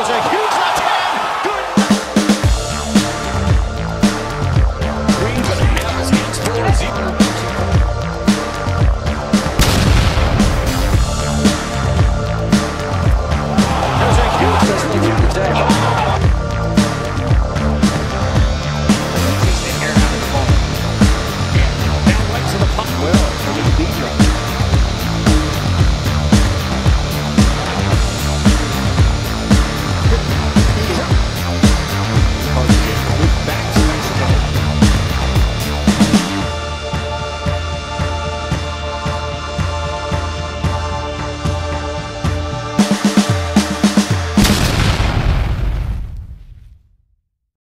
There's a huge